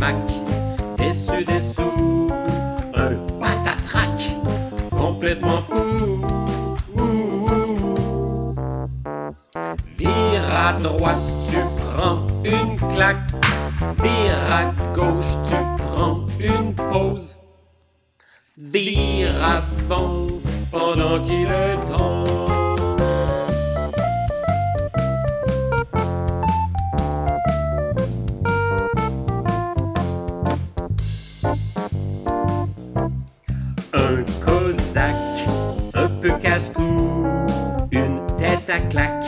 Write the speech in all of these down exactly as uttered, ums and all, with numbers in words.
mac, déçu des sous, un patatrac, complètement fou. Vire à droite, tu prends une claque, vire à gauche, tu prends une pause, vire à fond pendant qu'il tombe. Un cosaque, un peu casse-cou, une tête à claque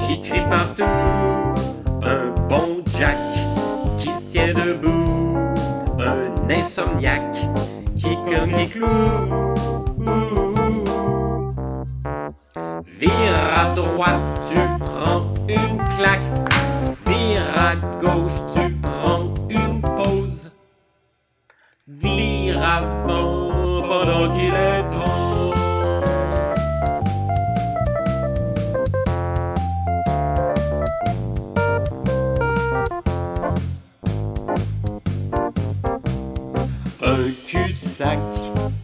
qui crie partout, un bon jack qui se tient debout, un insomniaque qui cogne les clous. Vire à droite, tu prends une claque, vire à gauche, tu prends une pause, vire à fond pendant qu'il est temps. Un cul-de-sac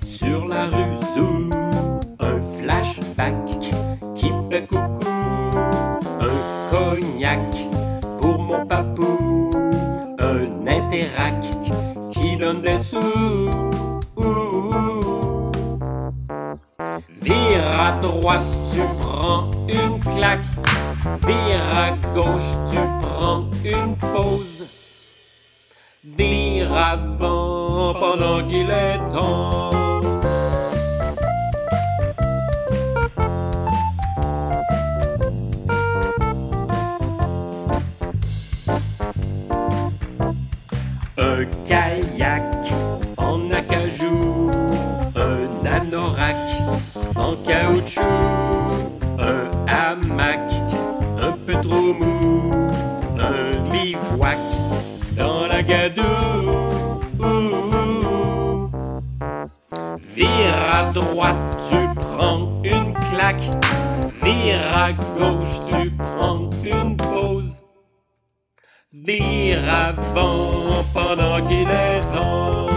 sur la rue Zou, un flashback qui fait coucou, un cognac pour mon papou, un interac qui donne des sous. Vire à droite, tu prends une claque, vire à gauche, tu prends une pause, vire avant pendant qu'il est temps. Un kayak en acajou, un anorak en caoutchouc, un hamac un peu trop mou, un bivouac dans la gadoue. Vire à droite, tu prends une claque, vire à gauche, tu prends une pause, vire avant pendant qu'il est temps.